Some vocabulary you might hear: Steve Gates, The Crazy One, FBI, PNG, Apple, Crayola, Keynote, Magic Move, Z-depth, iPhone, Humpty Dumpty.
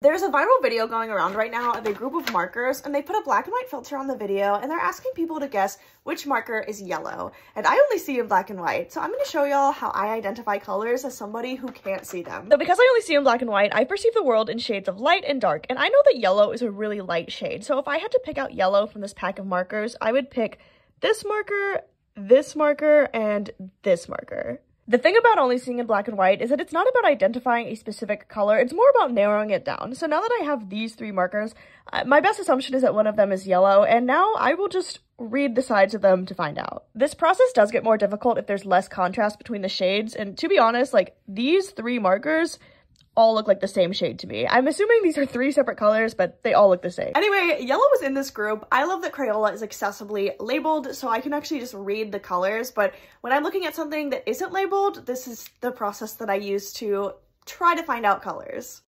There's a viral video going around right now of a group of markers, and they put a black and white filter on the video, and they're asking people to guess which marker is yellow. And I only see in black and white, so I'm going to show y'all how I identify colors as somebody who can't see them. So because I only see in black and white, I perceive the world in shades of light and dark, and I know that yellow is a really light shade. So if I had to pick out yellow from this pack of markers, I would pick this marker, and this marker. The thing about only seeing in black and white is that it's not about identifying a specific color, it's more about narrowing it down. So now that I have these three markers, my best assumption is that one of them is yellow, and now I will just read the sides of them to find out. This process does get more difficult if there's less contrast between the shades, and to be honest, like, these three markers all look like the same shade to me. I'm assuming these are three separate colors, but they all look the same. Anyway, yellow was in this group. I love that Crayola is accessibly labeled, so I can actually just read the colors, but when I'm looking at something that isn't labeled, this is the process that I use to try to find out colors.